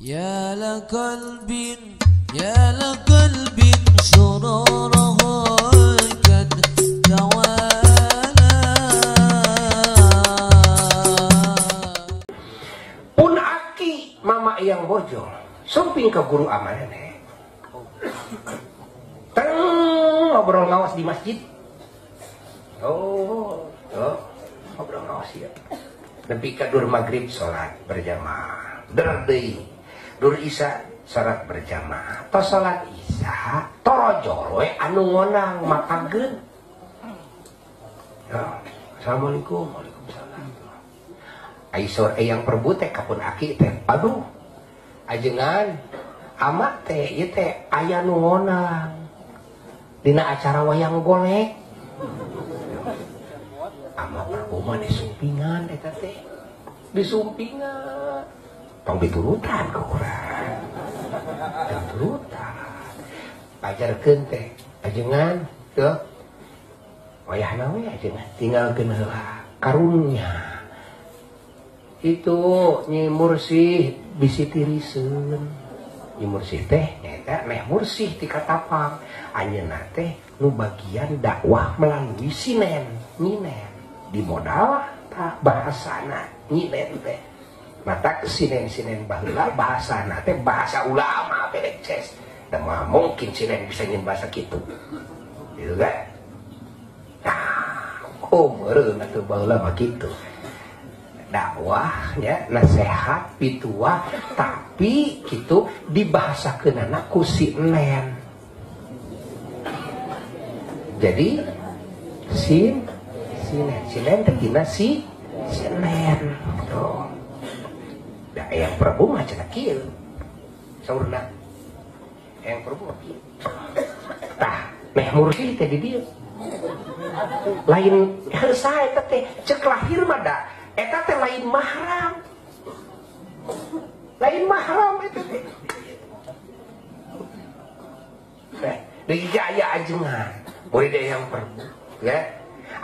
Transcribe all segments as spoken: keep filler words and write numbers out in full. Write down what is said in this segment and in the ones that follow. يا لقلب يا لقلب سراره قد توالى pun aki mama yang bojol sumping ke guru amaneh teng ngobrol ngawas di masjid. Oh, oh ngobrol ngawas ya lebih kadur maghrib sholat berjamaah derdei dur isya salat berjamaah atau salat isya torojol we anu ngonang makageun. Ya, assalamualaikum, waalaikumsalam. Aisor eyang perbu teh kapun aki teh aduh ajengan amat teh ieu teh aya nu ngonang dina acara wayang golek. Ama perbu mah disumpingan eta teh. Disumpingan tong diturutan ke orang diturutan pajarkeun teh ajengan tuh wayahna we ajengan tinggalkeun heula karunya itu Nyi Mursih bisi tiriseun. Nyi Mursih teh eta Neh Mursih ti Katapang anjeunna teh nu bagian dakwah melalui sinen nyinen di modal tah bahasana nyinen teh mata sinen-sinen baheula bahasana teh bahasa ulama bede ces da mah mungkin sinen bisa nyin bahasa kitu gitu kan. Nah umeureun atuh baheula mah kitu dakwah nya nasehat pituah tapi kitu dibahasakeunana ku sinen jadi sin sinen sinen teh dina si sinen tuh. Nah, yang Prabu mah cenah kieu. Saurna. Yang Prabu mah kieu. Tah, Neh Mursih teh di dieu. Lain heusa eta teh ceuk lahir mah da. Eta teh lain mahram. Lain mahram eta teh. Teh, deui aya ajengan. Boy deh yang Prabu, ya.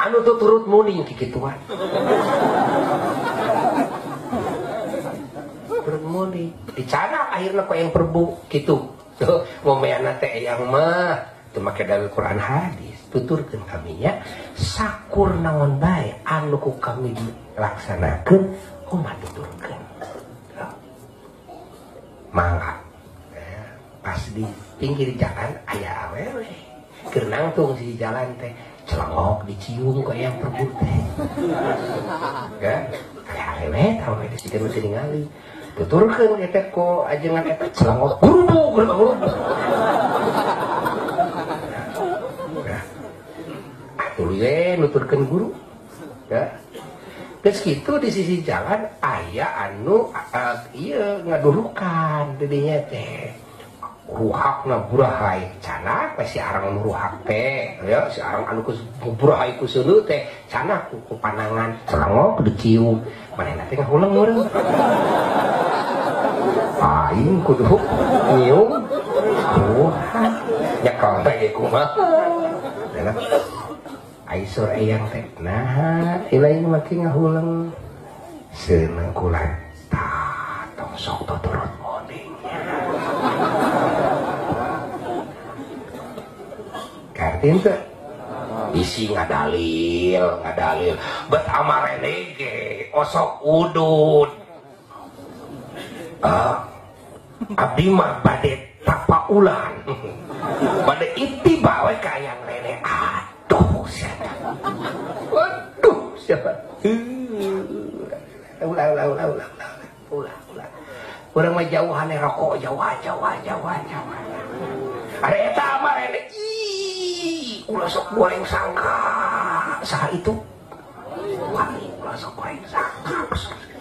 Anu tuh turut muning kikituan. Bermudi dicana akhirnya kok yang perbu gitu tuh ngomeana teh yang mah tuh make dalil Quran hadis tuturkeun kami nya sakur naon bae anu ku kami dilaksanakeun umat tuturkeun mangga pas di pinggir jalan aya awewe keur nangtung di jalan teh celengok dicium kok yang perbu teh kan aya awewe tahu di situ mesti ningali tuturkan kita kok ajengan kita celangok gurubu gurubu atulian nuturkan guru ya terus gitu di sisi jalan ayah anu uh, iya ngadurukan dirinya teh ruhakna burahai cana si arang ruhak teh ya si arang anu burahai kusunu teh cana ku panangan celangok dicium mana nanti ngahulang orang aing kudu nyium ruhak nyakal teh kumah aisor eyang teh nah ilain maki ngahulang seneng kulan tak tong sok tuturut moningnya kartin teh isi ngadalil ngadalil bet amarene ge osok udut. Uh, abdi mah bade tapa ulan bade inti bawa kaya yang lele aduh siapa aduh siapa ulah ulah ulah ulah ulah ulah orang mah jauhan rokok jauhan jauhan jauhan jauhan ada eta amar ada ih ulah sok goreng sangka saha itu wangi ulah sok goreng sangka